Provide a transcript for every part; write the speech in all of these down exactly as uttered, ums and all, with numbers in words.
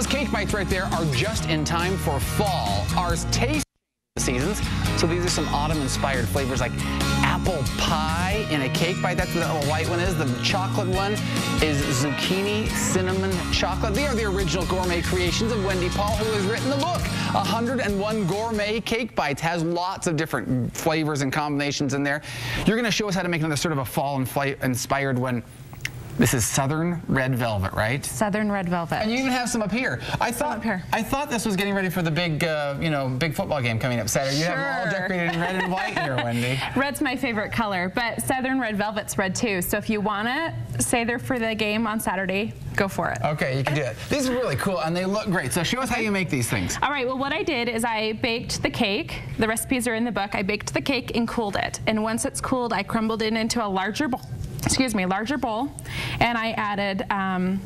Those cake bites right there are just in time for fall. Ours taste seasons, so these are some autumn-inspired flavors like apple pie in a cake bite. That's what the white one is. The chocolate one is zucchini cinnamon chocolate. They are the original gourmet creations of Wendy Paul, who has written the book one oh one Gourmet Cake Bites. Has lots of different flavors and combinations in there. You're going to show us how to make another sort of a fall-inspired one. This is Southern Red Velvet, right? Southern Red Velvet. And you even have some up here. I thought up here. I thought this was getting ready for the big, uh, you know, big football game coming up Saturday. Sure. You have them all decorated in red and white here, Wendy. Red's my favorite color, but Southern Red Velvet's red too. So if you want to say they're for the game on Saturday, go for it. Okay, you can do it. These are really cool and they look great. So show us how you make these things. All right. Well, what I did is I baked the cake. The recipes are in the book. I baked the cake and cooled it. And once it's cooled, I crumbled it into a larger bowl. Excuse me, larger bowl, and I added um,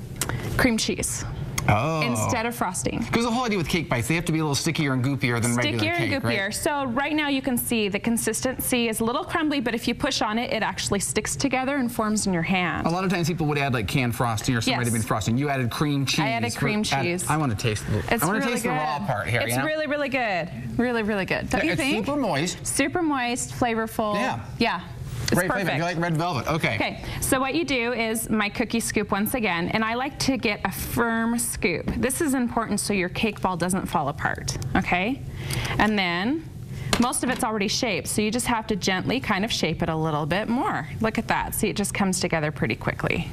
cream cheese oh. instead of frosting. Because the whole idea with cake bites, they have to be a little stickier and goopier than regular cake, right? Stickier and goopier. So right now you can see the consistency is a little crumbly, but if you push on it, it actually sticks together and forms in your hand. A lot of times people would add like canned frosting or some yes. vitamin frosting. You added cream cheese. I added cream cheese. Add, I want to taste the. It's I want to really taste good. the raw part here. It's you know? really, really good. Really, really good. Don't yeah, you it's think? Super moist. Super moist, flavorful. Yeah. Yeah. It's Great perfect. Flavor. You like red velvet. Okay. Okay. So what you do is my cookie scoop once again, and I like to get a firm scoop. This is important so your cake ball doesn't fall apart. Okay. And then most of it's already shaped, so you just have to gently kind of shape it a little bit more. Look at that. See, it just comes together pretty quickly.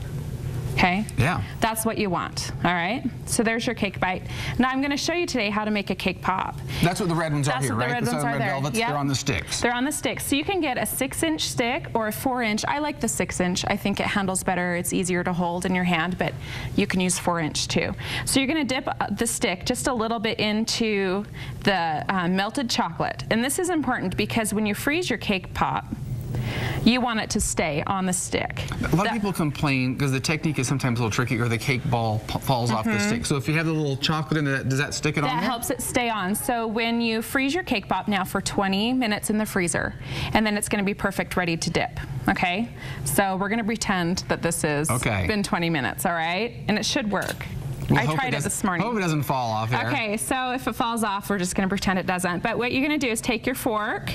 Okay. Yeah. That's what you want. All right. So there's your cake bite. Now I'm going to show you today how to make a cake pop. That's what the red ones That's are here, what the right? Red the ones are red there. Velvets, yep. They're on the sticks. They're on the sticks. So you can get a six-inch stick or a four-inch. I like the six-inch. I think it handles better. It's easier to hold in your hand, but you can use four-inch too. So you're going to dip the stick just a little bit into the uh, melted chocolate, and this is important because when you freeze your cake pop, you want it to stay on the stick. A lot the, of people complain because the technique is sometimes a little tricky, or the cake ball p falls mm-hmm. off the stick. So if you have the little chocolate in it, does that stick it that on? That helps it stay on. So when you freeze your cake pop now for twenty minutes in the freezer, and then it's going to be perfect, ready to dip. Okay. So we're going to pretend that this has okay. been twenty minutes. All right, and it should work. We'll I tried it, it this morning. Hope it doesn't fall off here. Okay, so if it falls off, we're just going to pretend it doesn't. But what you're going to do is take your fork,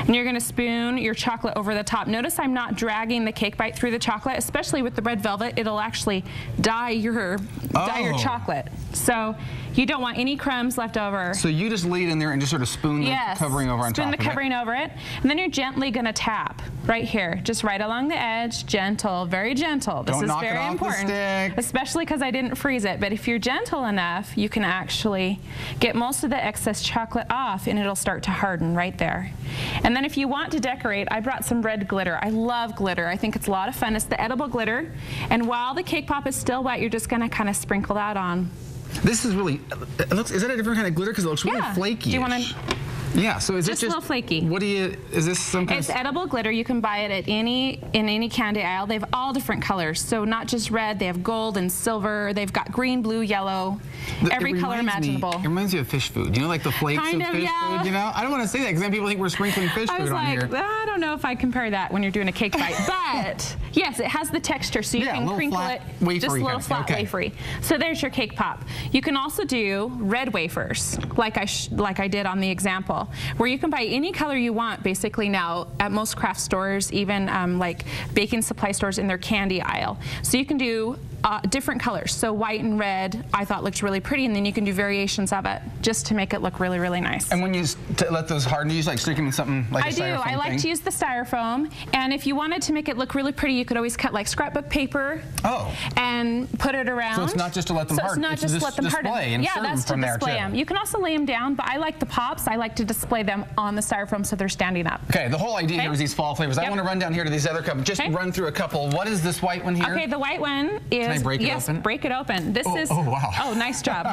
and you're going to spoon your chocolate over the top. Notice I'm not dragging the cake bite through the chocolate, especially with the red velvet. It'll actually dye your oh. dye your chocolate. So you don't want any crumbs left over. So you just lay it in there and just sort of spoon yes. the covering over on spoon top. Spoon the covering over it, and then you're gently going to tap right here, just right along the edge, gentle, very gentle. This don't is knock very it off important, the stick. Especially because I didn't freeze it. But if you're gentle enough, you can actually get most of the excess chocolate off, and it'll start to harden right there. And then if you want to decorate, I brought some red glitter. I love glitter. I think it's a lot of fun. It's the edible glitter. And while the cake pop is still wet, you're just going to kind of sprinkle that on. This is really, it looks, is that a different kind of glitter? Because it looks really yeah. flaky. Do you want to? Yeah, so is just it just a little flaky? What do you? Is this some kind? It's of edible glitter. You can buy it at any in any candy aisle. They have all different colors, so not just red. They have gold and silver. They've got green, blue, yellow, the, every color imaginable. Me, it reminds you of fish food. You know, like the flakes kind of, of fish yeah. food. You know, I don't want to say that because then people think we're sprinkling fish I was food like, on here. I don't know if I compare that when you're doing a cake bite, but yes, it has the texture, so you yeah, can crinkle flat, it wafery, just a little flat, okay. wafery. So there's your cake pop. You can also do red wafers, like I sh like I did on the example, where you can buy any color you want basically now at most craft stores, even um, like baking supply stores in their candy aisle. So you can do uh, different colors. So white and red I thought looked really pretty, and then you can do variations of it just to make it look really, really nice. And when you t let those harden, you just like stick them in something like I a styrofoam I do. I like thing. to use the styrofoam, and if you wanted to make it look really pretty, you could always cut like scrapbook paper oh. and put it around. So it's not just to let them so harden, it's not it's just to let them harden. And yeah, that's to display them. You can also lay them down, but I like the pops. I like to display them on the styrofoam so they're standing up. Okay, the whole idea okay. here was these fall flavors. Yep. I want to run down here to these other cups. Just okay. run through a couple. What is this white one here? Okay, the white one is... Can I break it yes, open? Yes, break it open. This oh, is... Oh, wow. Oh, nice job.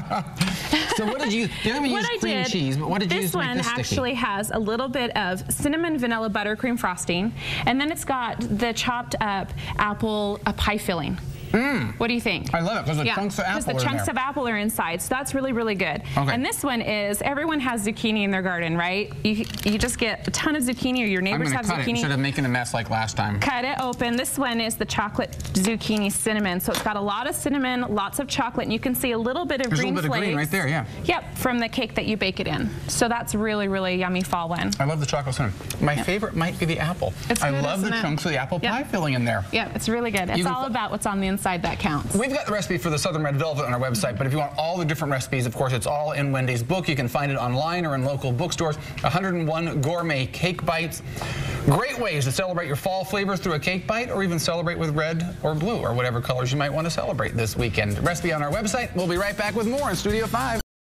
So what did you... You don't even use cream did, cheese, but what did you use to make this sticky? This one actually has a little bit of cinnamon vanilla buttercream frosting, and then it's got the chopped up apple a pie filling. Mm. What do you think? I love it because the yeah, chunks of apple are in there. Because the chunks of apple are inside, so that's really, really good. Okay. And this one is, everyone has zucchini in their garden, right? You, you just get a ton of zucchini, or your neighbors have zucchini. I'm gonna cut it instead of making a mess like last time. Cut it open. This one is the chocolate zucchini cinnamon, so it's got a lot of cinnamon, lots of chocolate, and you can see a little bit of There's green flakes. There's a little bit flakes. of green right there, yeah. Yep, from the cake that you bake it in. So that's really, really yummy fall one. I love the chocolate cinnamon. My yep. favorite might be the apple. It's I good, love the it? chunks of the apple yep. pie filling in there. Yeah, it's really good. It's all about what's on the inside that counts. We've got the recipe for the Southern Red Velvet on our website, but if you want all the different recipes, of course, it's all in Wendy's book. You can find it online or in local bookstores. one oh one Gourmet Cake Bites. Great ways to celebrate your fall flavors through a cake bite, or even celebrate with red or blue or whatever colors you might want to celebrate this weekend. Recipe on our website. We'll be right back with more in Studio five.